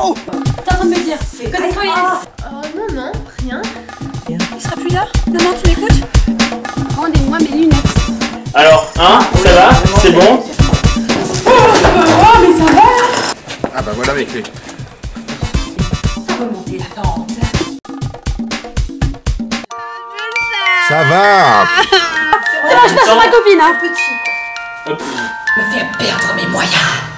Oh, t'es en train de me dire, c'est quoi toi? Non, non, rien. Il sera plus là? Non, non, tu m'écoutes? Rendez-moi mes lunettes. Alors, hein, ça va? C'est bon? Oh, mais ça va? Ah bah voilà mes clés. Remontez la pente. Ça va? C'est bon, je passe sur ma copine, hein. Me faire perdre mes moyens.